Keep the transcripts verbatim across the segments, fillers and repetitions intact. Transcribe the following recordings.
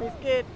Biscuit.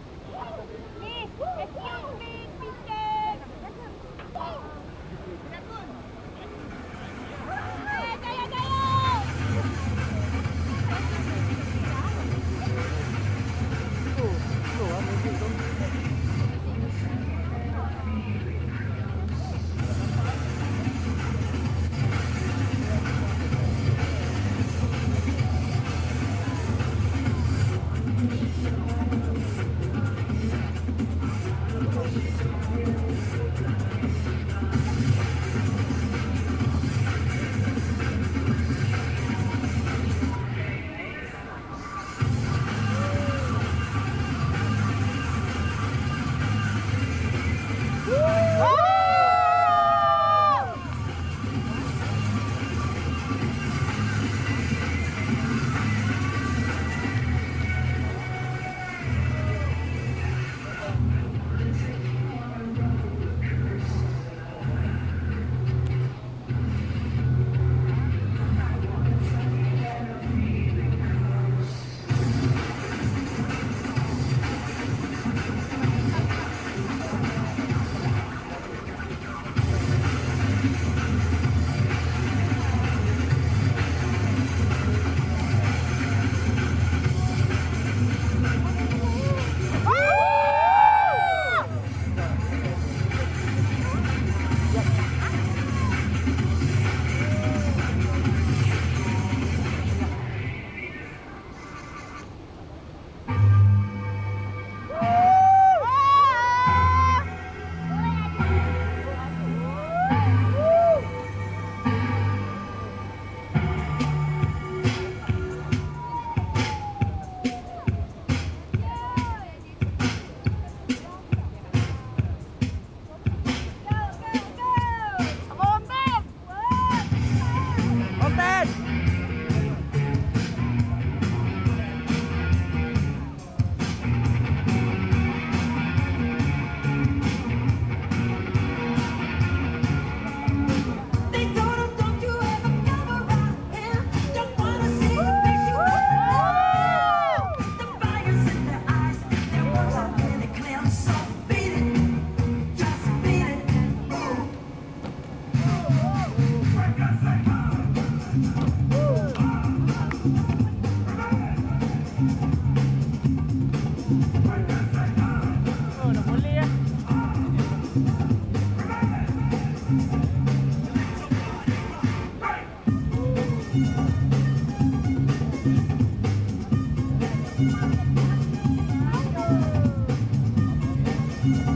Thank you.